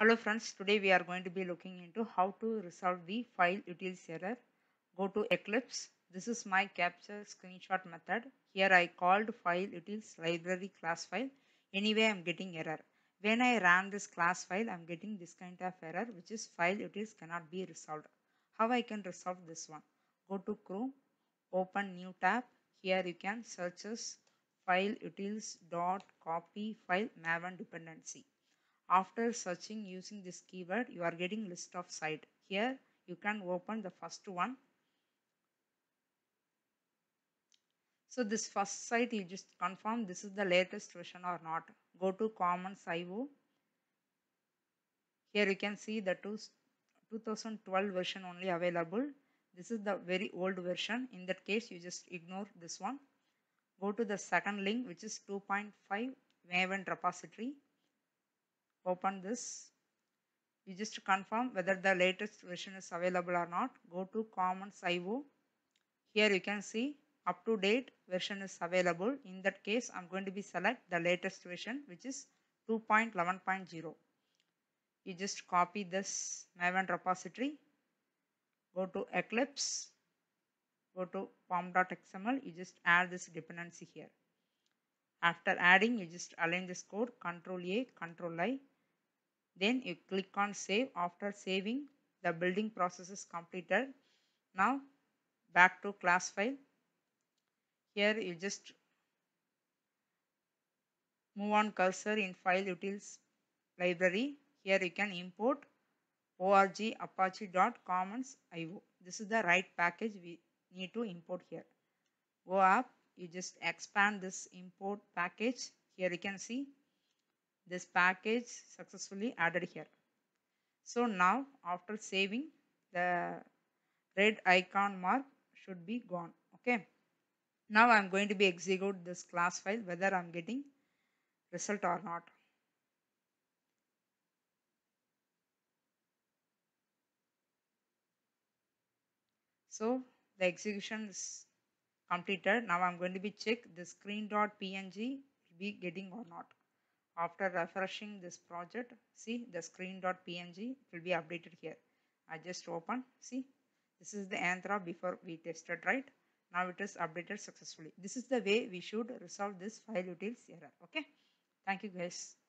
Hello friends, today we are going to be looking into how to resolve the FileUtils error. Go to Eclipse. This is my capture screenshot method. Here I called FileUtils library class file. Anyway, I am getting error. When I ran this class file, I am getting this kind of error, which is FileUtils cannot be resolved. How I can resolve this one? Go to Chrome, open new tab. Here you can search as FileUtils.copy file Maven dependency. After searching using this keyword, you are getting list of site. Here you can open the first one. So this first site, you just confirm this is the latest version or not. Go to Commons IO. Here you can see the 2012 version only available. This is the very old version. In that case, you just ignore this one. Go to the second link, which is 2.5 Maven repository. Open this. You just confirm whether the latest version is available or not. Go to Commons IO. Here you can see up to date version is available. In that case, I'm going to be select the latest version, which is 2.11.0. You just copy this Maven repository. Go to Eclipse. Go to pom.xml. You just add this dependency here. After adding, you just align this code. Control A, Control I. Then you click on save. After saving, the building process is completed. Now back to class file. Here you just move on cursor in FileUtils library. Here you can import org.apache.commons.io. This is the right package we need to import here. Go up. You just expand this import package. Here you can see this package successfully added here. So now after saving, the red icon mark should be gone. Okay. Now I am going to be execute this class file whether I am getting result or not. So the execution is completed. Now I'm going to be check the screen.png will be getting or not. After refreshing this project, see the screen.png will be updated here. I just open, see this is the Anthra before we tested, right? Now it is updated successfully. This is the way we should resolve this FileUtils error. Okay, thank you guys.